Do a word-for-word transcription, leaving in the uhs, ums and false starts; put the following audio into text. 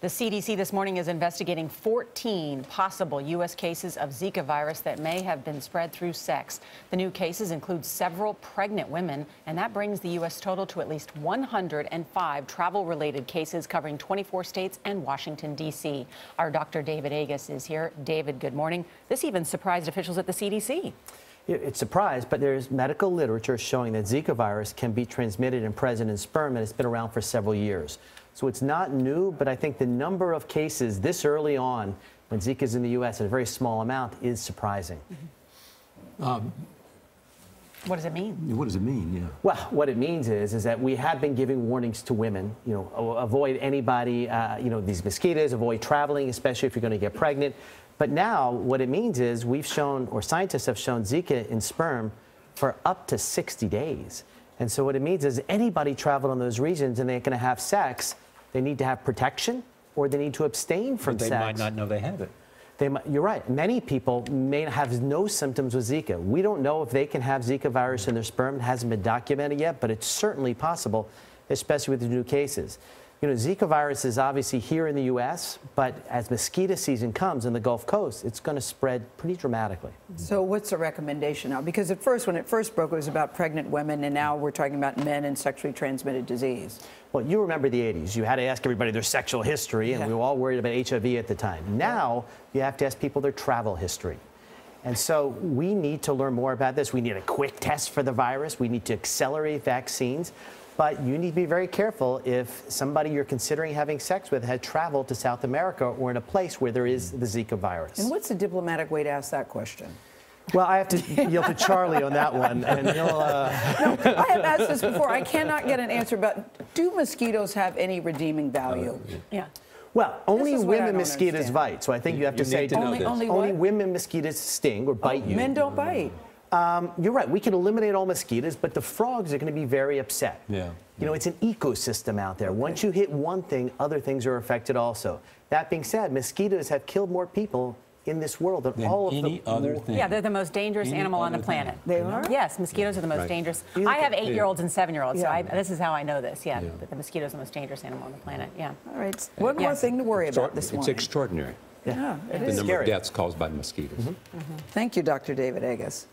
The C D C this morning is investigating fourteen possible U S cases of Zika virus that may have been spread through sex. The new cases include several pregnant women, and that brings the U S total to at least one hundred five travel-related cases covering twenty-four states and Washington, D C Our Doctor David Agus is here. David, good morning. This even surprised officials at the C D C. It's surprised, but there's medical literature showing that Zika virus can be transmitted and present in sperm, and it's been around for several years. So it's not new, but I think the number of cases this early on when Zika is in the U S in a very small amount is surprising. Mm-hmm. um, What does it mean? What does it mean? Yeah. Well, what it means is, is that we have been giving warnings to women. You know, avoid anybody. Uh, you know, these mosquitoes. Avoid traveling, especially if you're going to get pregnant. But now, what it means is, we've shown, or scientists have shown, Zika in sperm for up to sixty days. And so, what it means is, anybody traveling in those regions and they're going to have sex, they need to have protection, or they need to abstain from sex. They might not know they have it. They, you're right. Many people may have no symptoms with Zika. We don't know if they can have Zika virus in their sperm. It hasn't been documented yet, but it's certainly possible, especially with the new cases. You know, Zika virus is obviously here in the U S, but as mosquito season comes in the Gulf Coast, it's going to spread pretty dramatically. So what's the recommendation now? Because at first, when it first broke, it was about pregnant women, and now we're talking about men and sexually transmitted disease. Well, you remember the eighties. You had to ask everybody their sexual history, and yeah. we were all worried about H I V at the time. Now, you have to ask people their travel history. And so we need to learn more about this. We need a quick test for the virus. We need to accelerate vaccines. But you need to be very careful if somebody you're considering having sex with had traveled to South America or in a place where there is the Zika virus. And what's the diplomatic way to ask that question? Well, I have to yield to Charlie on that one. And he'll, uh... no, I have asked this before. I cannot get an answer, but do mosquitoes have any redeeming value? Uh, yeah. Well, only women mosquitoes understand. bite. So I think you, you have to you say to only, only, only women mosquitoes sting or bite oh, you. Men don't bite. Um, you're right. We can eliminate all mosquitoes, but the frogs are going to be very upset. Yeah. You know, it's an ecosystem out there. Okay. Once you hit one thing, other things are affected also. That being said, mosquitoes have killed more people in this world than, than all of any the other thing. Yeah, they're the most dangerous any animal on the planet. Thing. They are? Yes, mosquitoes yeah. are the most right. dangerous. I have eight-year-olds and seven-year-olds, yeah. so I, this is how I know this. Yeah, yeah. But the mosquito is the most dangerous animal on the planet. Yeah. All right. One yeah. more thing to worry about this morning. It's extraordinary. Yeah, yeah it the is. The number scary. of deaths caused by mosquitoes. Mm-hmm. Mm-hmm. Thank you, Doctor David Agus.